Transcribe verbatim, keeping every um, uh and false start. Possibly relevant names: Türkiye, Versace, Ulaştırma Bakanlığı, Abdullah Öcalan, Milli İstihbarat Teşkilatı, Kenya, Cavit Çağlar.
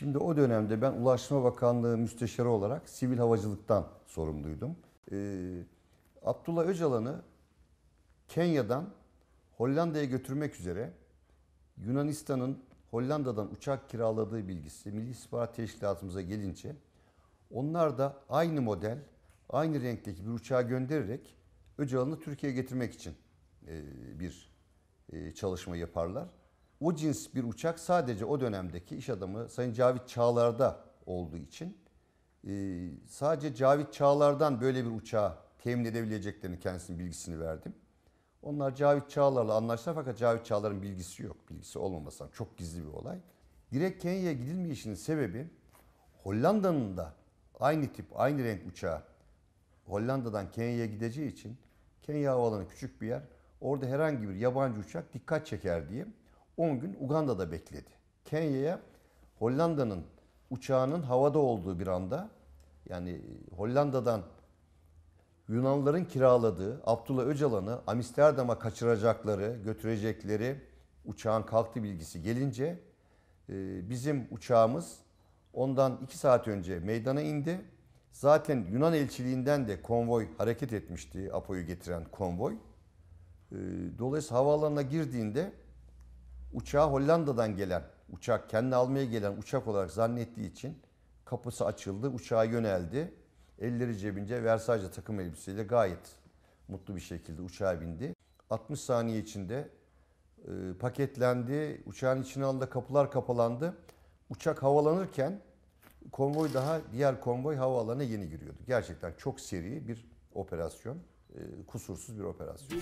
Şimdi o dönemde ben Ulaştırma Bakanlığı müsteşarı olarak sivil havacılıktan sorumluydum. Ee, Abdullah Öcalan'ı Kenya'dan Hollanda'ya götürmek üzere Yunanistan'ın Hollanda'dan uçak kiraladığı bilgisi Milli İstihbarat Teşkilatımıza gelince onlar da aynı model, aynı renkteki bir uçağı göndererek Öcalan'ı Türkiye'ye getirmek için bir çalışma yaparlar. O cins bir uçak sadece o dönemdeki iş adamı Sayın Cavit Çağlar'da olduğu için sadece Cavit Çağlar'dan böyle bir uçağı temin edebileceklerini kendisinin bilgisini verdim. Onlar Cavit Çağlar'la anlaştılar fakat Cavit Çağlar'ın bilgisi yok. Bilgisi olmaması çok gizli bir olay. Direkt Kenya'ya gidilmeyişinin sebebi Hollanda'nın da aynı tip, aynı renk uçağı Hollanda'dan Kenya'ya gideceği için Kenya havaalanı küçük bir yer. Orada herhangi bir yabancı uçak dikkat çeker diye on gün Uganda'da bekledi. Kenya'ya Hollanda'nın uçağının havada olduğu bir anda, yani Hollanda'dan Yunanların kiraladığı Abdullah Öcalan'ı Amsterdam'a kaçıracakları, götürecekleri uçağın kalktı bilgisi gelince bizim uçağımız ondan iki saat önce meydana indi. Zaten Yunan elçiliğinden de konvoy hareket etmişti, Apo'yu getiren konvoy. Dolayısıyla havaalanına girdiğinde uçağı Hollanda'dan gelen uçak, kendini almaya gelen uçak olarak zannettiği için kapısı açıldı, uçağa yöneldi. Elleri cebince, Versace takım elbiseyle gayet mutlu bir şekilde uçağa bindi. altmış saniye içinde e, paketlendi, uçağın içine alındı, kapılar kapalandı. Uçak havalanırken konvoy daha, diğer konvoy havaalanına yeni giriyordu. Gerçekten çok seri bir operasyon, e, kusursuz bir operasyon.